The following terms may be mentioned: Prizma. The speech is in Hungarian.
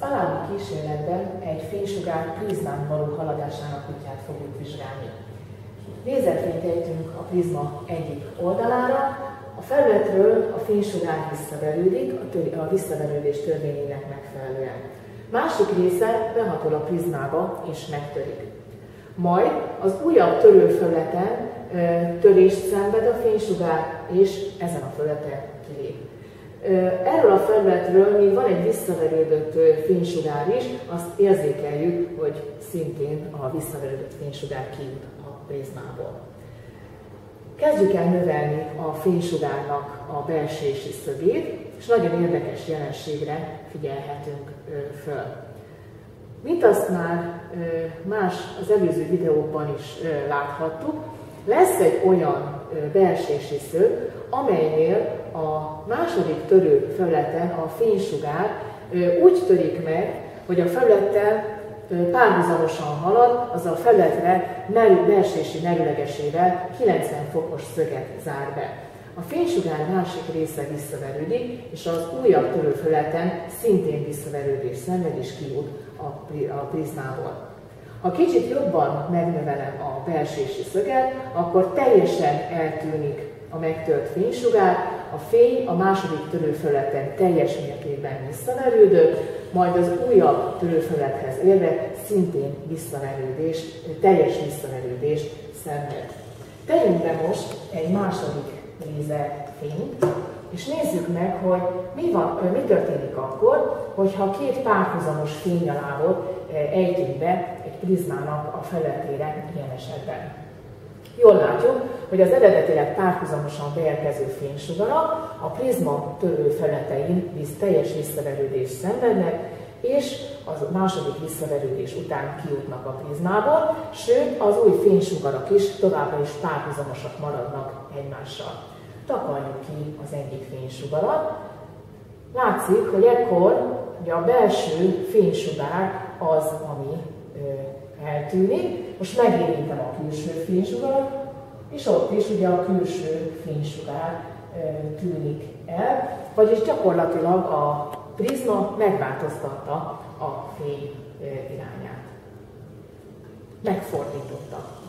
Az alábbi kísérletben egy fénysugár prizmán való haladásának útját fogjuk vizsgálni. Lézerfényt ejtünk a prizma egyik oldalára, a felületről a fénysugár visszaverődik a visszaverődés törvényének megfelelően. Másik része behatol a prizmába és megtörik. Majd az újabb törőfelületen törést szenved a fénysugár, és ezen a felületen kilép. Erről a felületről még van egy visszaverődött fénysugár is, azt érzékeljük, hogy szintén a visszaverődött fénysugár kijut a prizmából. Kezdjük el növelni a fénysugárnak a belsési szögét, és nagyon érdekes jelenségre figyelhetünk föl. Mint azt már az előző videóban is láthattuk, lesz egy olyan belsési szög, amelynél a második törő felületen a fénysugár úgy törik meg, hogy a felülettel párhuzamosan halad, az a felületre belsési merülegesével 90 fokos szöget zár be. A fénysugár másik része visszaverődik, és az újabb törőfelületen szintén visszaverődés szenved és kijut a prizmából. Ha kicsit jobban megnövelem a belsési szöget, akkor teljesen eltűnik a megtört fénysugár, a fény a második törőfelületen teljes mértékben visszaverődött, majd az újabb törőfelülethez érve szintén teljes visszaverődést szenved. Tegyünk be most egy második lézerfényt, és nézzük meg, hogy mi történik akkor, hogyha két párhuzamos fénynyalábot ejtünk be egy prizmának a felületére ilyen esetben. Jól látjuk, hogy az eredetileg párhuzamosan beérkező fénysugarak a prizma törő felületein teljes visszaverődést szenvednek, és a második visszaverődés után kijutnak a prizmából, sőt az új fénysugarak is továbbra is párhuzamosak maradnak egymással. Takarjuk ki az egyik fénysugarat. Látszik, hogy ekkor ugye a belső fénysugár az, ami eltűnik. Most megérintem a külső fénysugarat, és ott is ugye a külső fénysugár tűnik el, vagyis gyakorlatilag a prizma megváltoztatta a fény irányát. Megfordította.